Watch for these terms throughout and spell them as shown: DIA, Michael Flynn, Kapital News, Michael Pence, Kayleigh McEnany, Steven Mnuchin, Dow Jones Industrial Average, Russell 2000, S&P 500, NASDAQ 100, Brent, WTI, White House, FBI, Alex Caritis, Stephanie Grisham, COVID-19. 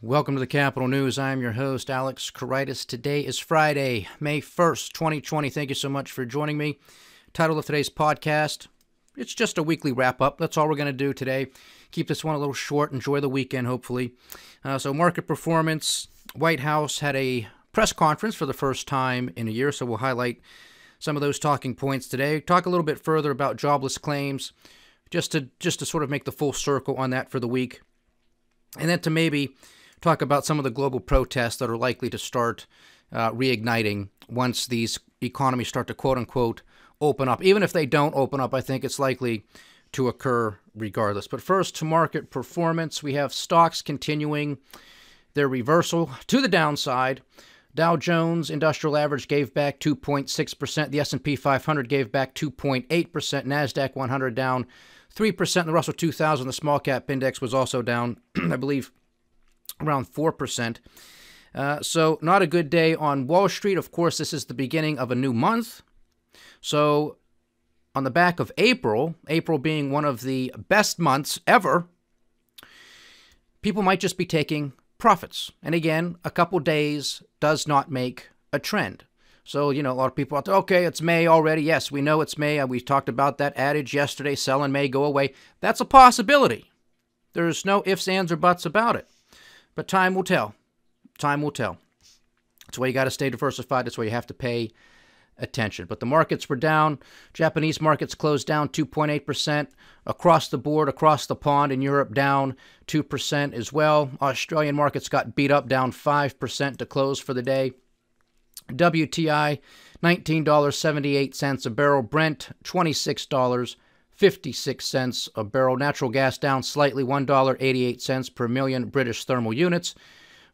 Welcome to the Kapital News. I am your host, Alex Caritis. Today is Friday, May 1st, 2020. Thank you so much for joining me. Title of today's podcast, it's just a weekly wrap-up. That's all we're going to do today. Keep this one a little short. Enjoy the weekend, hopefully. So market performance. White House had a press conference for the first time in a year, so we'll highlight some of those talking points today. Talk a little bit further about jobless claims, just to sort of make the full circle on that for the week. And then to maybe talk about some of the global protests that are likely to start reigniting once these economies start to, quote-unquote, open up. Even if they don't open up, I think it's likely to occur regardless. But first, to market performance, we have stocks continuing their reversal to the downside. Dow Jones Industrial Average gave back 2.6%. The S&P 500 gave back 2.8%. NASDAQ 100 down 3%. The Russell 2000, the small cap index, was also down, I believe, around 4%. So not a good day on Wall Street. Of course, this is the beginning of a new month. So on the back of April being one of the best months ever, people might just be taking profits. And again, a couple days does not make a trend. So, you know, a lot of people out there, okay, it's May already. Yes, we know it's May. We talked about that adage yesterday, sell in May, go away. That's a possibility. There's no ifs, ands, or buts about it. But time will tell. Time will tell. That's why you got to stay diversified. That's why you have to pay attention. But the markets were down. Japanese markets closed down 2.8%. Across the board, across the pond in Europe, down 2% as well. Australian markets got beat up, down 5% to close for the day. WTI, $19.78 a barrel. Brent, $26.56 a barrel. Natural gas down slightly, $1.88 per million British thermal units.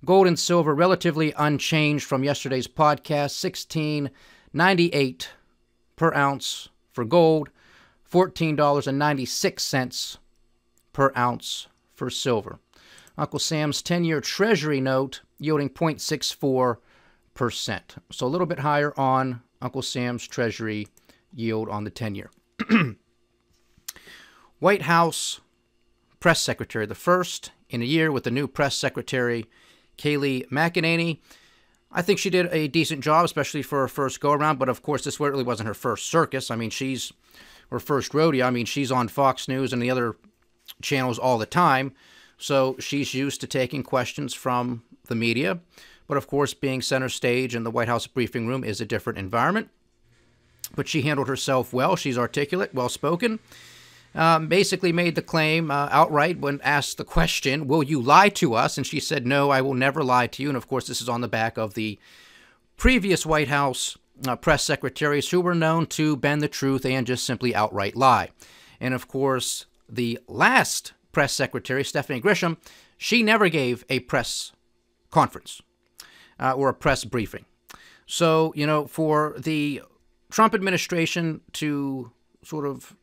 Gold and silver relatively unchanged from yesterday's podcast, $16.98 per ounce for gold, $14.96 per ounce for silver. Uncle Sam's 10-year Treasury note yielding 0.64%. So a little bit higher on Uncle Sam's Treasury yield on the 10-year. White House press secretary, the first in a year with the new press secretary, Kayleigh McEnany. I think she did a decent job, especially for her first go-around, but of course this really wasn't her first circus. I mean, her first rodeo. I mean, she's on Fox News and the other channels all the time, so she's used to taking questions from the media. But of course, being center stage in the White House briefing room is a different environment. But she handled herself well. She's articulate, well-spoken. Basically made the claim outright when asked the question, will you lie to us? And she said, no, I will never lie to you. And of course, this is on the back of the previous White House press secretaries who were known to bend the truth and just simply outright lie. And of course, the last press secretary, Stephanie Grisham, she never gave a press conference or a press briefing. So, you know, for the Trump administration to sort of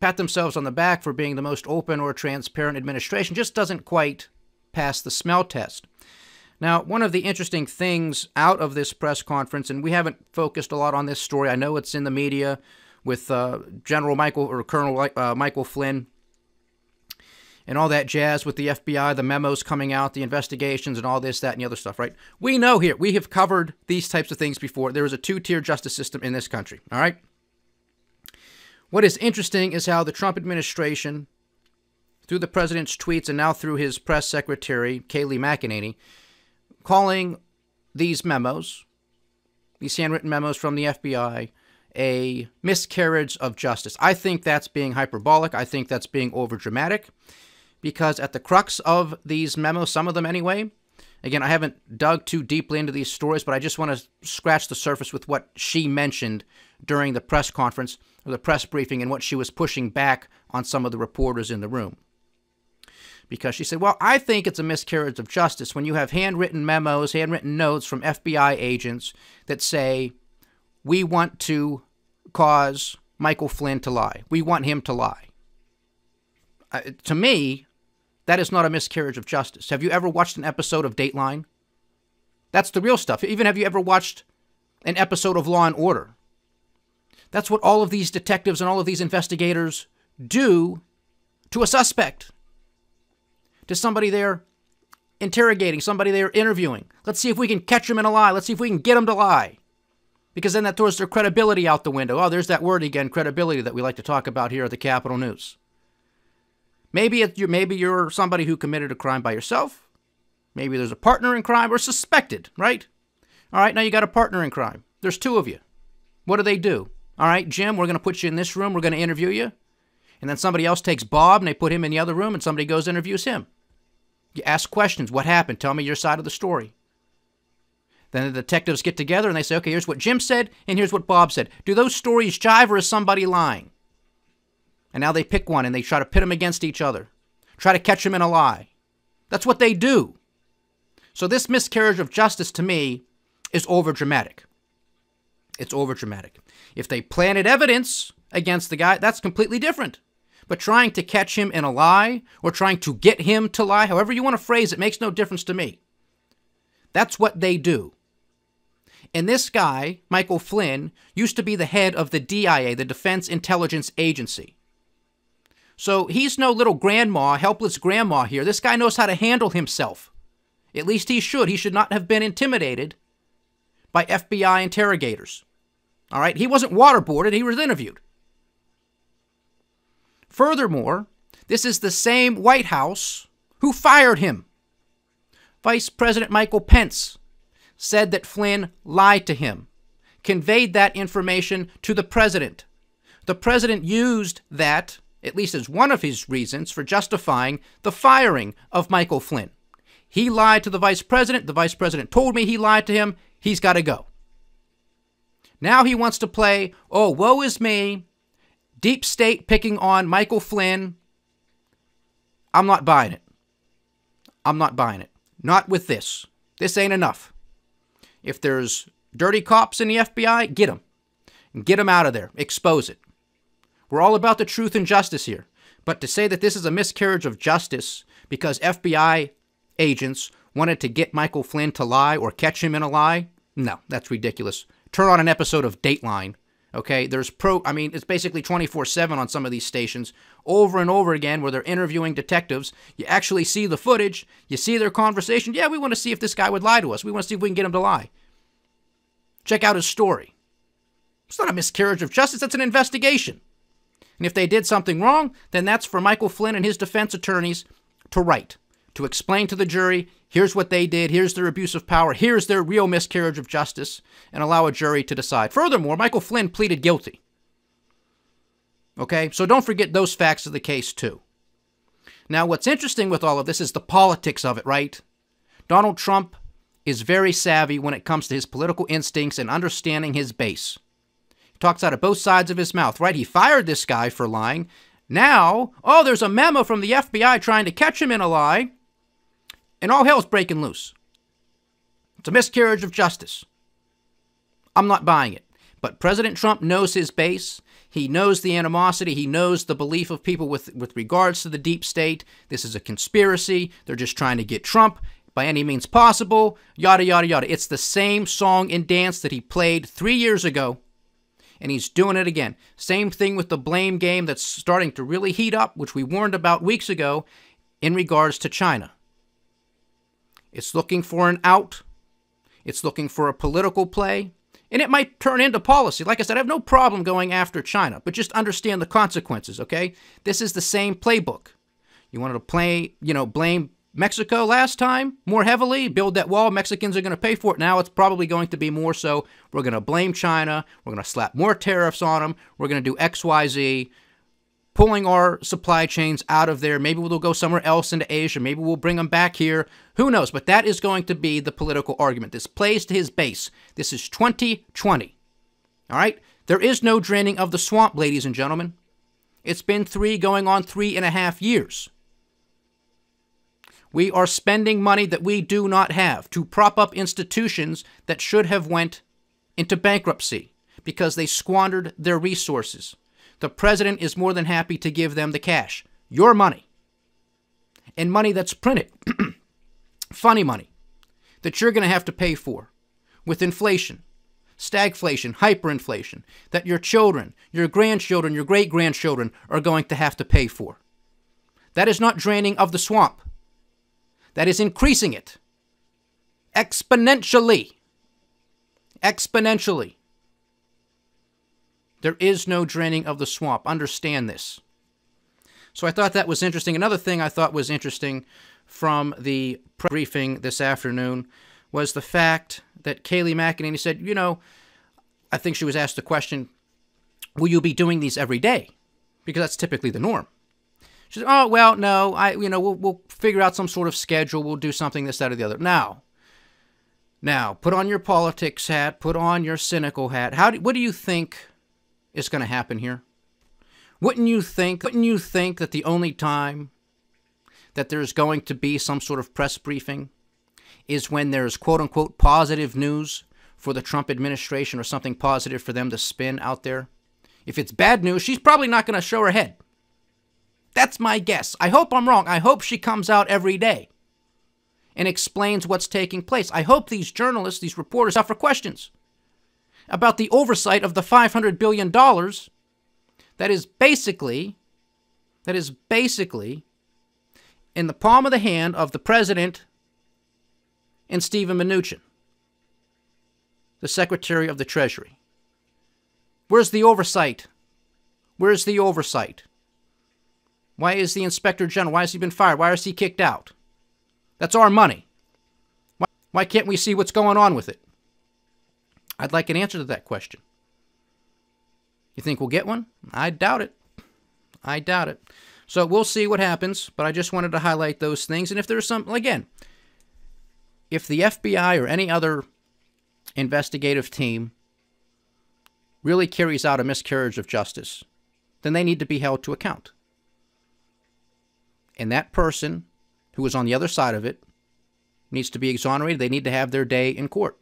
pat themselves on the back for being the most open or transparent administration just doesn't quite pass the smell test. Now, one of the interesting things out of this press conference, and we haven't focused a lot on this story. I know it's in the media with Colonel Michael Flynn and all that jazz with the FBI, the memos coming out, the investigations and all this, that, and the other stuff, right? We know here, we have covered these types of things before. There is a two-tier justice system in this country, all right? What is interesting is how the Trump administration, through the president's tweets and now through his press secretary, Kayleigh McEnany, calling these memos, these handwritten memos from the FBI, a miscarriage of justice. I think that's being hyperbolic. I think that's being overdramatic, because at the crux of these memos, some of them anyway, again, I haven't dug too deeply into these stories, but I just want to scratch the surface with what she mentioned during the press conference or the press briefing and what she was pushing back on some of the reporters in the room. Because she said, well, I think it's a miscarriage of justice when you have handwritten memos, handwritten notes from FBI agents that say, we want to cause Michael Flynn to lie. We want him to lie. To me, that is not a miscarriage of justice. Have you ever watched an episode of Dateline? That's the real stuff. Even have you ever watched an episode of Law & Order? That's what all of these detectives and all of these investigators do to a suspect, to somebody they're interrogating somebody they were interviewing. Let's see if we can catch them in a lie. Let's see if we can get them to lie. Because then that throws their credibility out the window. Oh, there's that word again, credibility, that we like to talk about here at the Kapital News. Maybe you're somebody who committed a crime by yourself. Maybe there's a partner in crime or suspected, right? All right, now you got a partner in crime. There's two of you. What do they do? All right, Jim, we're going to put you in this room. We're going to interview you. And then somebody else takes Bob and they put him in the other room and somebody goes and interviews him. You ask questions. What happened? Tell me your side of the story. Then the detectives get together and they say, okay, here's what Jim said and here's what Bob said. Do those stories jive or is somebody lying? And now they pick one and they try to pit them against each other. Try to catch them in a lie. That's what they do. So this miscarriage of justice to me is overdramatic. It's overdramatic. If they planted evidence against the guy, that's completely different. But trying to catch him in a lie or trying to get him to lie, however you want to phrase it, makes no difference to me. That's what they do. And this guy, Michael Flynn, used to be the head of the DIA, the Defense Intelligence Agency. So he's no little grandma, helpless grandma here. This guy knows how to handle himself. At least he should. He should not have been intimidated by FBI interrogators. All right? He wasn't waterboarded. He was interviewed. Furthermore, this is the same White House who fired him. Vice President Michael Pence said that Flynn lied to him, conveyed that information to the president. The president used that, at least as one of his reasons, for justifying the firing of Michael Flynn. He lied to the vice president. The vice president told me he lied to him. He's got to go. Now he wants to play, oh, woe is me, deep state picking on Michael Flynn. I'm not buying it. I'm not buying it. Not with this. This ain't enough. If there's dirty cops in the FBI, get them. Get them out of there. Expose it. We're all about the truth and justice here. But to say that this is a miscarriage of justice because FBI agents wanted to get Michael Flynn to lie or catch him in a lie, no, that's ridiculous. Turn on an episode of Dateline. Okay, there's it's basically 24/7 on some of these stations over and over again where they're interviewing detectives. You actually see the footage. You see their conversation. Yeah, we want to see if this guy would lie to us. We want to see if we can get him to lie. Check out his story. It's not a miscarriage of justice. That's an investigation. And if they did something wrong, then that's for Michael Flynn and his defense attorneys to write, to explain to the jury, here's what they did, here's their abuse of power, here's their real miscarriage of justice, and allow a jury to decide. Furthermore, Michael Flynn pleaded guilty. Okay, so don't forget those facts of the case too. Now, what's interesting with all of this is the politics of it, right? Donald Trump is very savvy when it comes to his political instincts and understanding his base. He talks out of both sides of his mouth, right? He fired this guy for lying. Now, oh, there's a memo from the FBI trying to catch him in a lie. And all hell's breaking loose. It's a miscarriage of justice. I'm not buying it. But President Trump knows his base. He knows the animosity. He knows the belief of people with regards to the deep state. This is a conspiracy. They're just trying to get Trump by any means possible. Yada, yada, yada. It's the same song and dance that he played 3 years ago. And he's doing it again. Same thing with the blame game that's starting to really heat up, which we warned about weeks ago in regards to China. It's looking for an out. It's looking for a political play. And it might turn into policy. Like I said, I have no problem going after China, but just understand the consequences, okay? This is the same playbook. You wanted to play, blame Mexico last time more heavily, build that wall. Mexicans are going to pay for it. Now it's probably going to be more so. We're going to blame China. We're going to slap more tariffs on them. We're going to do X, Y, Z. Pulling our supply chains out of there. Maybe we'll go somewhere else into Asia. Maybe we'll bring them back here. Who knows? But that is going to be the political argument. This plays to his base. This is 2020. All right? There is no draining of the swamp, ladies and gentlemen. It's been going on three and a half years. We are spending money that we do not have to prop up institutions that should have went into bankruptcy because they squandered their resources. The president is more than happy to give them the cash. Your money. And money that's printed. Funny money. That you're going to have to pay for. With inflation. Stagflation. Hyperinflation. That your children, your grandchildren, your great-grandchildren are going to have to pay for. That is not draining of the swamp. that is increasing it exponentially. Exponentially. There is no draining of the swamp. Understand this. So I thought that was interesting. Another thing I thought was interesting from the briefing this afternoon was the fact that Kayleigh McEnany said, you know, I think she was asked the question, will you be doing these every day? Because that's typically the norm. She said, oh, well, no, we'll figure out some sort of schedule. We'll do something, this, that, or the other. Now, put on your politics hat, put on your cynical hat. What do you think is going to happen here? Wouldn't you think that the only time that there's going to be some sort of press briefing is when there's quote-unquote positive news for the Trump administration or something positive for them to spin out there? If it's bad news, she's probably not going to show her head. That's my guess. I hope I'm wrong. I hope she comes out every day and explains what's taking place. I hope these journalists, these reporters, suffer questions about the oversight of the $500 billion that is basically in the palm of the hand of the president and Steven Mnuchin, the Secretary of the Treasury. Where's the oversight? Where's the oversight? Why is the Inspector General? Why has he been fired? Why is he kicked out? That's our money. Why can't we see what's going on with it? I'd like an answer to that question. You think we'll get one? I doubt it. I doubt it. So we'll see what happens, but I just wanted to highlight those things. And if there's some, again, if the FBI or any other investigative team really carries out a miscarriage of justice, then they need to be held to account. And that person who is on the other side of it needs to be exonerated. They need to have their day in court.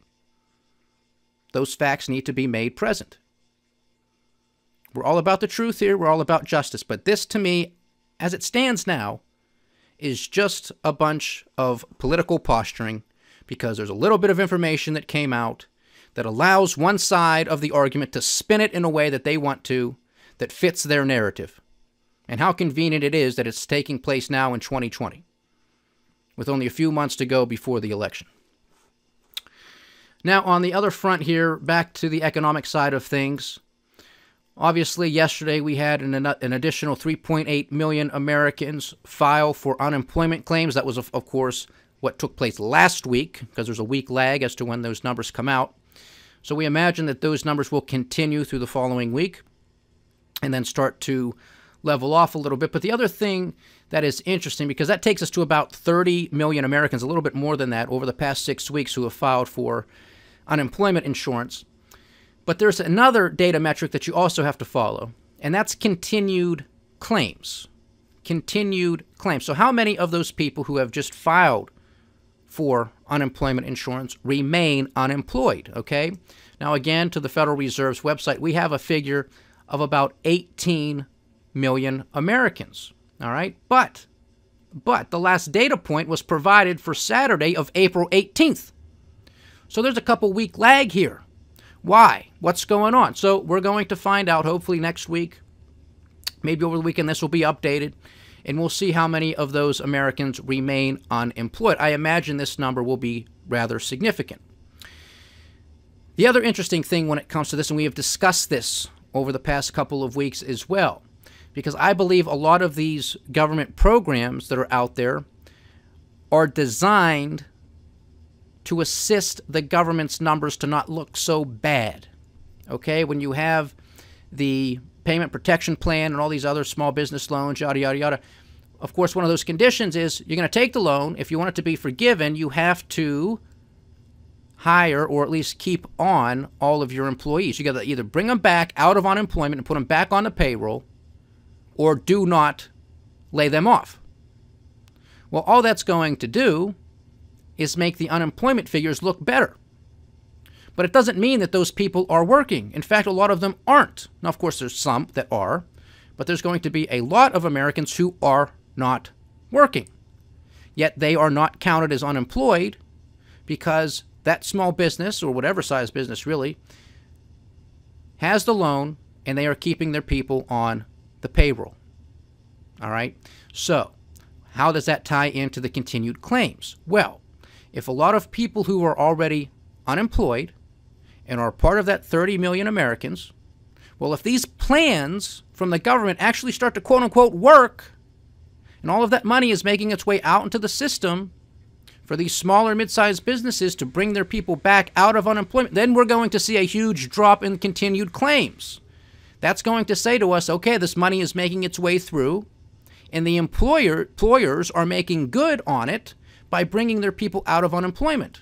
Those facts need to be made present. We're all about the truth here. We're all about justice. But this, to me, as it stands now, is just a bunch of political posturing, because there's a little bit of information that came out that allows one side of the argument to spin it in a way that they want to, that fits their narrative. And how convenient it is that it's taking place now in 2020, with only a few months to go before the election. Now, on the other front here, back to the economic side of things. Obviously, yesterday we had an additional 3.8 million Americans file for unemployment claims. That was, of course, what took place last week, because there's a week lag as to when those numbers come out. So we imagine that those numbers will continue through the following week and then start to level off a little bit. But the other thing that is interesting, because that takes us to about 30 million Americans, a little bit more than that, over the past 6 weeks who have filed for unemployment insurance. But there's another data metric that you also have to follow, and that's continued claims. Continued claims. So how many of those people who have just filed for unemployment insurance remain unemployed, okay? Now, again, to the Federal Reserve's website, we have a figure of about 18 million Americans, all right? But the last data point was provided for Saturday of April 18th. So there's a couple-week lag here. Why? What's going on? So we're going to find out hopefully next week, maybe over the weekend this will be updated, and we'll see how many of those Americans remain unemployed. I imagine this number will be rather significant. The other interesting thing when it comes to this, and we have discussed this over the past couple of weeks as well, because I believe a lot of these government programs that are out there are designed to assist the government's numbers to not look so bad, okay? When you have the Payment Protection Plan and all these other small business loans, yada, yada, yada, of course, one of those conditions is you're going to take the loan. If you want it to be forgiven, you have to hire or at least keep on all of your employees. You got to either bring them back out of unemployment and put them back on the payroll, or do not lay them off. Well, all that's going to do is make the unemployment figures look better. But it doesn't mean that those people are working. In fact, a lot of them aren't. Now, of course, there's some that are, but there's going to be a lot of Americans who are not working. Yet they are not counted as unemployed because that small business, or whatever size business really, has the loan and they are keeping their people on the payroll. All right? So How does that tie into the continued claims? Well, if a lot of people who are already unemployed and are part of that 30 million Americans, well, if these plans from the government actually start to quote-unquote work, and all of that money is making its way out into the system for these smaller mid-sized businesses to bring their people back out of unemployment, then we're going to see a huge drop in continued claims. That's going to say to us, okay, this money is making its way through, and the employers are making good on it by bringing their people out of unemployment.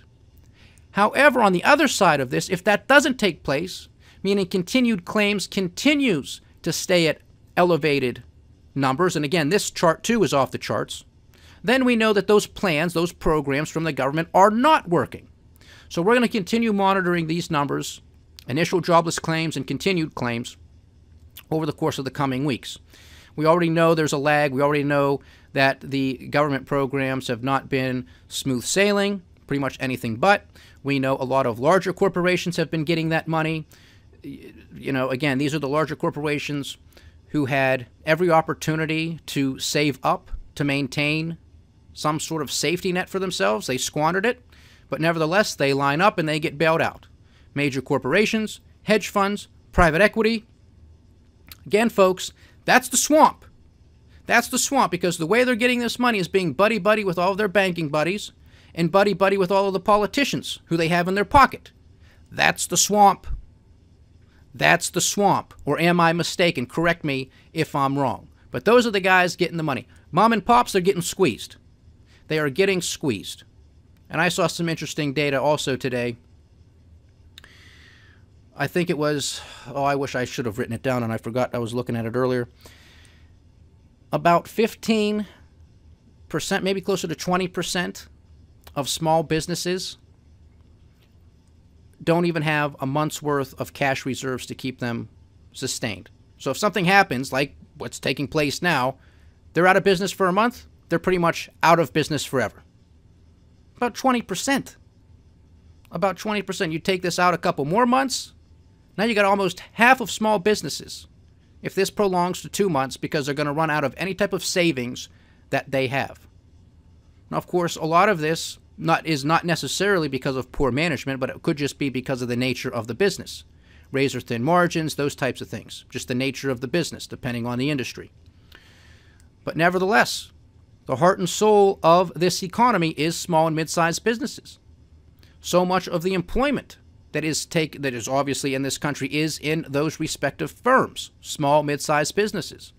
However, on the other side of this, if that doesn't take place, meaning continued claims continues to stay at elevated numbers, and again, this chart too is off the charts, then we know that those plans, those programs from the government are not working. So we're going to continue monitoring these numbers, initial jobless claims and continued claims, over the course of the coming weeks. We already know there's a lag. We already know that the government programs have not been smooth sailing, pretty much anything but. We know a lot of larger corporations have been getting that money. You know, again, these are the larger corporations who had every opportunity to save up, to maintain some sort of safety net for themselves. They squandered it, but nevertheless, they line up and they get bailed out. Major corporations, hedge funds, private equity. Again, folks, that's the swamp. That's the swamp, because the way they're getting this money is being buddy-buddy with all of their banking buddies and buddy-buddy with all of the politicians who they have in their pocket. That's the swamp. That's the swamp. Or am I mistaken? Correct me if I'm wrong. But those are the guys getting the money. Mom and pops, they're getting squeezed. They are getting squeezed. And I saw some interesting data also today. I think it was, oh, I wish I should have written it down and I forgot I was looking at it earlier. About 15%, maybe closer to 20% of small businesses don't even have a month's worth of cash reserves to keep them sustained. So if something happens, like what's taking place now, they're out of business for a month, they're pretty much out of business forever. About 20%. About 20%. You take this out a couple more months, now you got almost half of small businesses, if this prolongs to 2 months, because they're going to run out of any type of savings that they have. Now, of course, a lot of this is not necessarily because of poor management, but it could just be because of the nature of the business. Razor-thin margins, those types of things. Just the nature of the business, depending on the industry. But nevertheless, the heart and soul of this economy is small and mid-sized businesses. So much of the employment that is obviously in this country is in those respective firms, small, mid-sized businesses.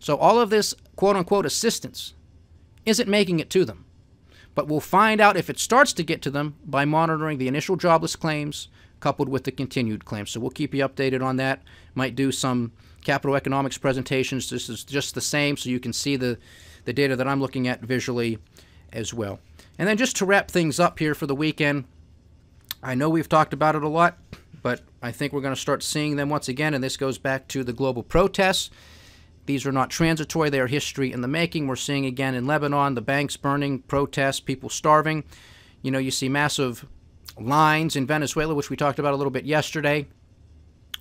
So all of this quote-unquote assistance isn't making it to them. But we'll find out if it starts to get to them by monitoring the initial jobless claims coupled with the continued claims. So we'll keep you updated on that. Might do some Capital Economics presentations. This is just the same, so you can see the data that I'm looking at visually as well. And then just to wrap things up here for the weekend, I know we've talked about it a lot, but I think we're going to start seeing them once again, and this goes back to the global protests. These are not transitory. They are history in the making. We're seeing again in Lebanon, the banks burning, protests, people starving. You know, you see massive lines in Venezuela, which we talked about a little bit yesterday,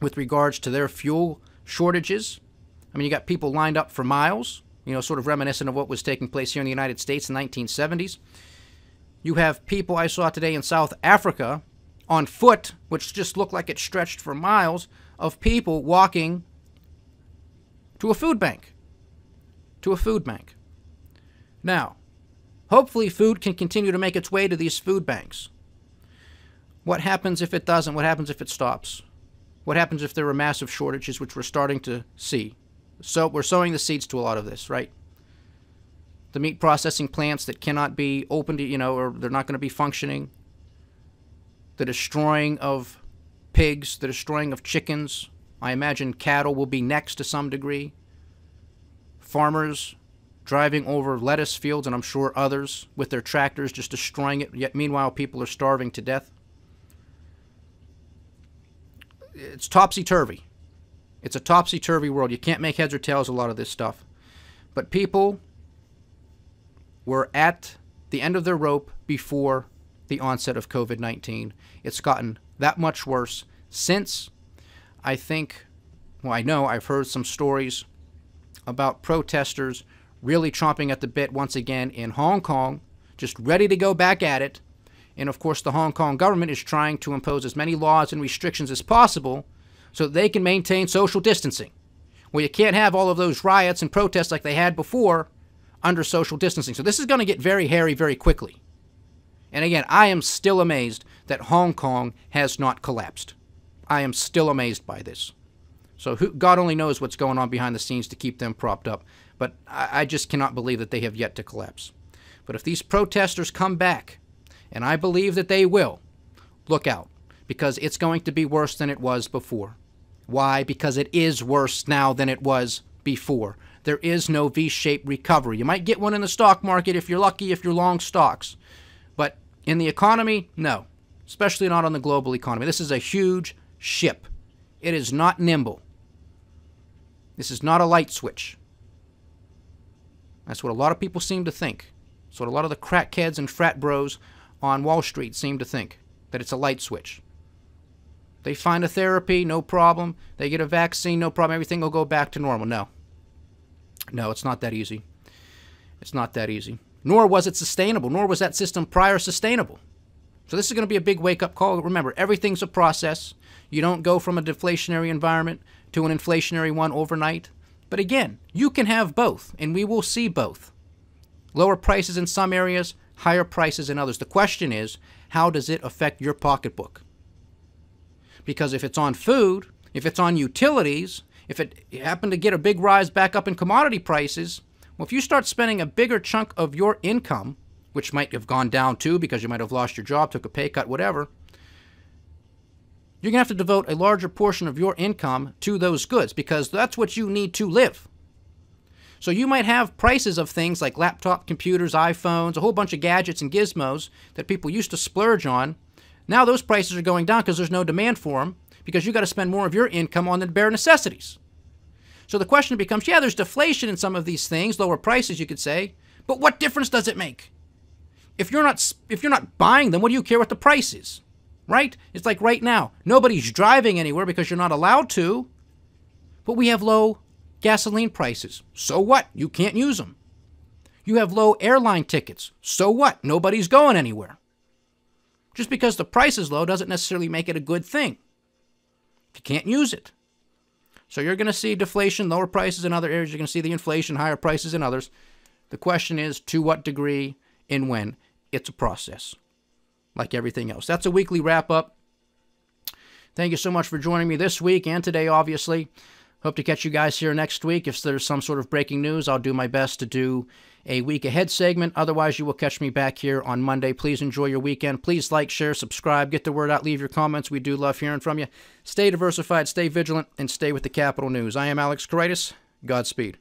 with regards to their fuel shortages. I mean, you got people lined up for miles, you know, sort of reminiscent of what was taking place here in the United States in the 1970s. You have people I saw today in South Africa on foot, which just looked like it stretched for miles, of people walking to a food bank. To a food bank. Now, hopefully food can continue to make its way to these food banks. What happens if it doesn't? What happens if it stops? What happens if there are massive shortages, which we're starting to see? So we're sowing the seeds to a lot of this, right? The meat processing plants that cannot be opened, you know, or they're not going to be functioning. The destroying of pigs, the destroying of chickens. I imagine cattle will be next to some degree. Farmers driving over lettuce fields, and I'm sure others with their tractors just destroying it. Yet meanwhile, people are starving to death. It's topsy-turvy. It's a topsy-turvy world. You can't make heads or tails of a lot of this stuff. But people were at the end of their rope before the onset of COVID-19. It's gotten that much worse since. I think, well, I know I've heard some stories about protesters really chomping at the bit once again in Hong Kong, just ready to go back at it. And of course, the Hong Kong government is trying to impose as many laws and restrictions as possible so that they can maintain social distancing. Well, you can't have all of those riots and protests like they had before under social distancing. So this is going to get very hairy very quickly. And again, I am still amazed that Hong Kong has not collapsed. I am still amazed by this. So God only knows what's going on behind the scenes to keep them propped up. But I just cannot believe that they have yet to collapse. But if these protesters come back, and I believe that they will, look out, because it's going to be worse than it was before. Why? Because it is worse now than it was before. There is no V-shaped recovery. You might get one in the stock market if you're lucky, if you're long stocks. But in the economy, no, especially not on the global economy. This is a huge ship. It is not nimble. This is not a light switch. That's what a lot of people seem to think. That's what a lot of the crackheads and frat bros on Wall Street seem to think, that it's a light switch. They find a therapy, no problem. They get a vaccine, no problem. Everything will go back to normal. No. No, it's not that easy. It's not that easy. Nor was it sustainable, nor was that system prior sustainable. So this is going to be a big wake-up call. Remember, everything's a process. You don't go from a deflationary environment to an inflationary one overnight. But again, you can have both, and we will see both. Lower prices in some areas, higher prices in others. The question is, how does it affect your pocketbook? Because if it's on food, if it's on utilities, if it happened to get a big rise back up in commodity prices, well, if you start spending a bigger chunk of your income, which might have gone down too because you might have lost your job, took a pay cut, whatever, you're going to have to devote a larger portion of your income to those goods because that's what you need to live. So you might have prices of things like laptop computers, iPhones, a whole bunch of gadgets and gizmos that people used to splurge on. Now those prices are going down because there's no demand for them because you got to spend more of your income on the bare necessities. So the question becomes, yeah, there's deflation in some of these things, lower prices you could say, but what difference does it make? If you're not buying them, what do you care what the price is? Right? It's like right now, nobody's driving anywhere because you're not allowed to, but we have low gasoline prices. So what? You can't use them. You have low airline tickets. So what? Nobody's going anywhere. Just because the price is low doesn't necessarily make it a good thing. You can't use it. So you're going to see deflation, lower prices in other areas. You're going to see the inflation, higher prices in others. The question is, to what degree and when? It's a process, like everything else. That's a weekly wrap-up. Thank you so much for joining me this week and today, obviously. Hope to catch you guys here next week. If there's some sort of breaking news, I'll do my best to do a week ahead segment. Otherwise, you will catch me back here on Monday. Please enjoy your weekend. Please like, share, subscribe, get the word out, leave your comments. We do love hearing from you. Stay diversified, stay vigilant, and stay with the Kapital News. I am Alex Caritis. Godspeed.